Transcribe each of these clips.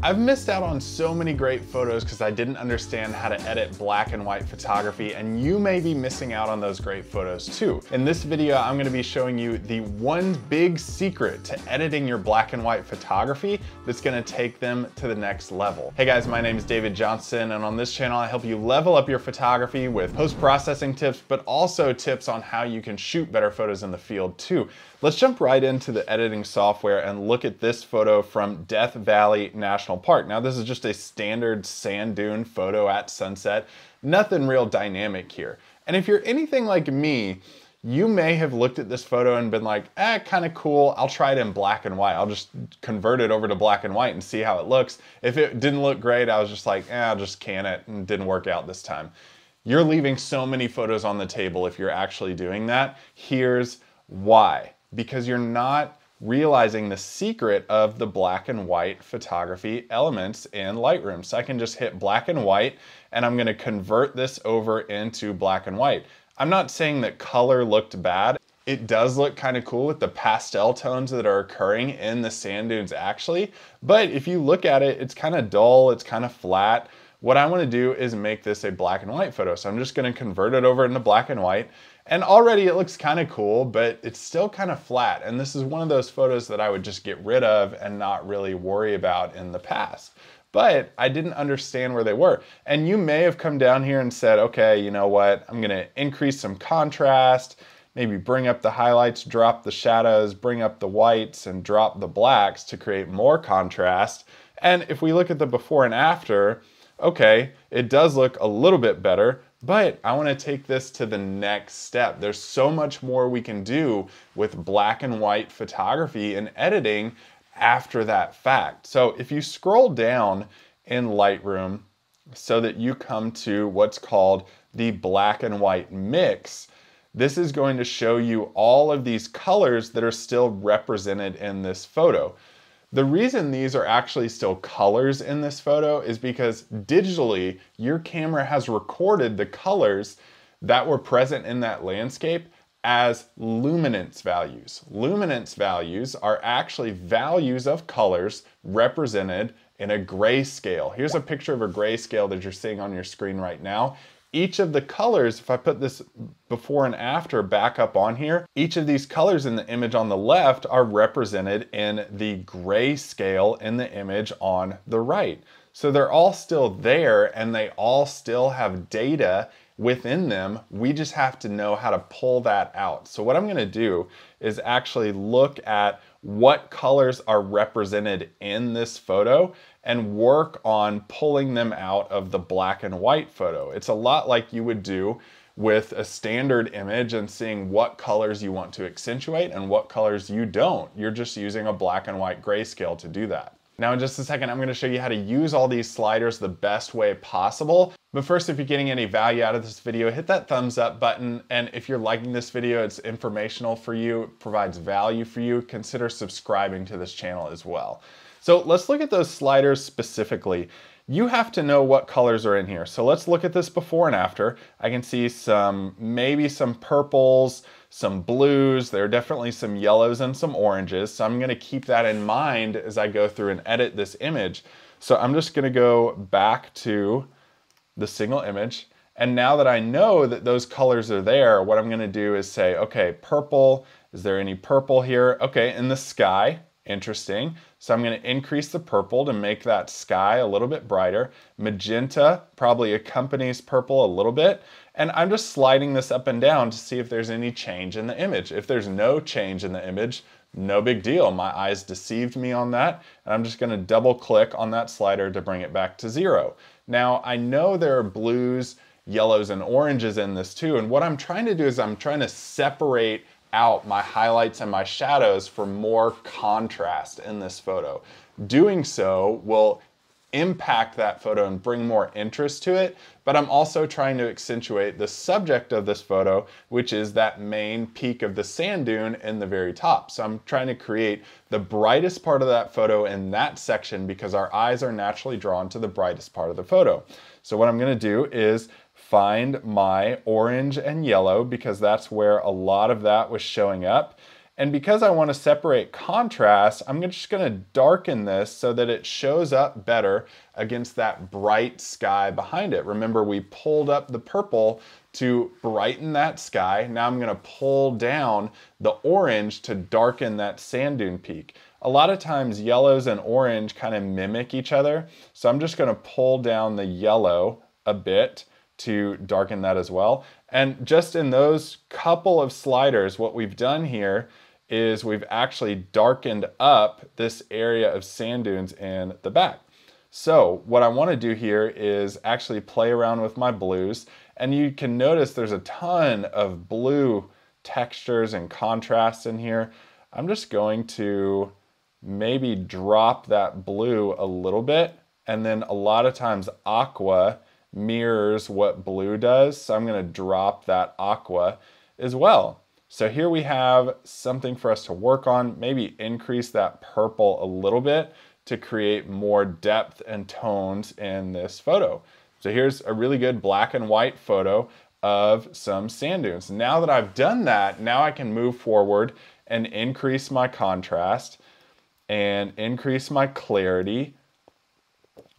I've missed out on so many great photos because I didn't understand how to edit black and white photography, and you may be missing out on those great photos too. In this video, I'm going to be showing you the one big secret to editing your black and white photography that's going to take them to the next level. Hey guys, my name is David Johnston, and on this channel, I help you level up your photography with post-processing tips, but also tips on how you can shoot better photos in the field too. Let's jump right into the editing software and look at this photo from Death Valley National Park. Now, this is just a standard sand dune photo at sunset, nothing real dynamic here. And if you're anything like me, you may have looked at this photo and been like, eh, kind of cool. I'll try it in black and white. I'll just convert it over to black and white and see how it looks. If it didn't look great, I was just like, eh, I'll just can it, and didn't work out this time. You're leaving so many photos on the table if you're actually doing that. Here's why. Because you're not realizing the secret of the black and white photography elements in Lightroom. So I can just hit black and white, and I'm gonna convert this over into black and white. I'm not saying that color looked bad. It does look kind of cool with the pastel tones that are occurring in the sand dunes actually, but if you look at it, it's kind of dull, it's kind of flat. What I wanna do is make this a black and white photo. So I'm just gonna convert it over into black and white. And already it looks kind of cool, but it's still kind of flat. And this is one of those photos that I would just get rid of and not really worry about in the past. But I didn't understand where they were. And you may have come down here and said, okay, you know what? I'm gonna increase some contrast, maybe bring up the highlights, drop the shadows, bring up the whites, and drop the blacks to create more contrast. And if we look at the before and after, okay, it does look a little bit better, but I want to take this to the next step. There's so much more we can do with black and white photography and editing after that fact. So if you scroll down in Lightroom so that you come to what's called the black and white mix, this is going to show you all of these colors that are still represented in this photo. The reason these are actually still colors in this photo is because digitally, your camera has recorded the colors that were present in that landscape as luminance values. Luminance values are actually values of colors represented in a grayscale. Here's a picture of a grayscale that you're seeing on your screen right now. Each of the colors, if I put this before and after back up on here, each of these colors in the image on the left are represented in the gray scale in the image on the right. So they're all still there, and they all still have data within them. We just have to know how to pull that out. So what I'm gonna do is actually look at what colors are represented in this photo and work on pulling them out of the black and white photo. It's a lot like you would do with a standard image and seeing what colors you want to accentuate and what colors you don't. You're just using a black and white grayscale to do that. Now in just a second, I'm gonna show you how to use all these sliders the best way possible. But first, if you're getting any value out of this video, hit that thumbs up button. And if you're liking this video, it's informational for you, it provides value for you, consider subscribing to this channel as well. So let's look at those sliders specifically. You have to know what colors are in here. So let's look at this before and after. I can see some, maybe some purples, some blues, there are definitely some yellows and some oranges. So I'm gonna keep that in mind as I go through and edit this image. So I'm just gonna go back to the single image. And now that I know that those colors are there, what I'm gonna do is say, okay, purple, is there any purple here? Okay, in the sky, interesting. So I'm gonna increase the purple to make that sky a little bit brighter. Magenta probably accompanies purple a little bit. And I'm just sliding this up and down to see if there's any change in the image. If there's no change in the image, no big deal. My eyes deceived me on that. And I'm just gonna double click on that slider to bring it back to zero. Now, I know there are blues, yellows, and oranges in this too, and what I'm trying to do is I'm trying to separate out my highlights and my shadows for more contrast in this photo. Doing so will impact that photo and bring more interest to it, but I'm also trying to accentuate the subject of this photo, which is that main peak of the sand dune in the very top. So I'm trying to create the brightest part of that photo in that section because our eyes are naturally drawn to the brightest part of the photo. So what I'm gonna do is find my orange and yellow because that's where a lot of that was showing up. And because I want to separate contrast, I'm just going to darken this so that it shows up better against that bright sky behind it. Remember, we pulled up the purple to brighten that sky. Now I'm going to pull down the orange to darken that sand dune peak. A lot of times yellows and orange kind of mimic each other. So I'm just going to pull down the yellow a bit to darken that as well. And just in those couple of sliders, what we've done here is we've actually darkened up this area of sand dunes in the back. So what I want to do here is actually play around with my blues, and you can notice there's a ton of blue textures and contrasts in here. I'm just going to maybe drop that blue a little bit, and then a lot of times aqua mirrors what blue does, so I'm going to drop that aqua as well. So here we have something for us to work on, maybe increase that purple a little bit to create more depth and tones in this photo. So here's a really good black and white photo of some sand dunes. Now that I've done that, now I can move forward and increase my contrast and increase my clarity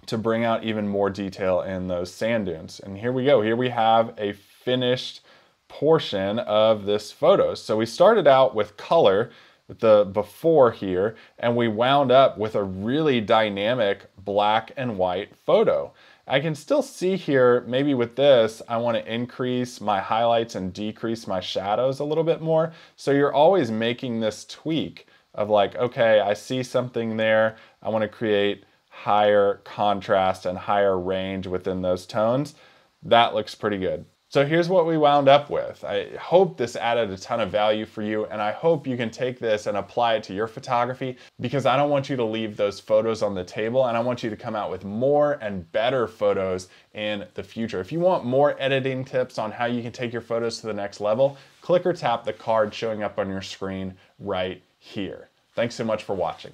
to bring out even more detail in those sand dunes. And here we go. Here we have a finished portion of this photo. So we started out with color, with the before here, and we wound up with a really dynamic black and white photo. I can still see here, maybe with this, I want to increase my highlights and decrease my shadows a little bit more. So you're always making this tweak of like, okay, I see something there. I want to create higher contrast and higher range within those tones. That looks pretty good. So here's what we wound up with. I hope this added a ton of value for you, and I hope you can take this and apply it to your photography, because I don't want you to leave those photos on the table, and I want you to come out with more and better photos in the future. If you want more editing tips on how you can take your photos to the next level, click or tap the card showing up on your screen right here. Thanks so much for watching.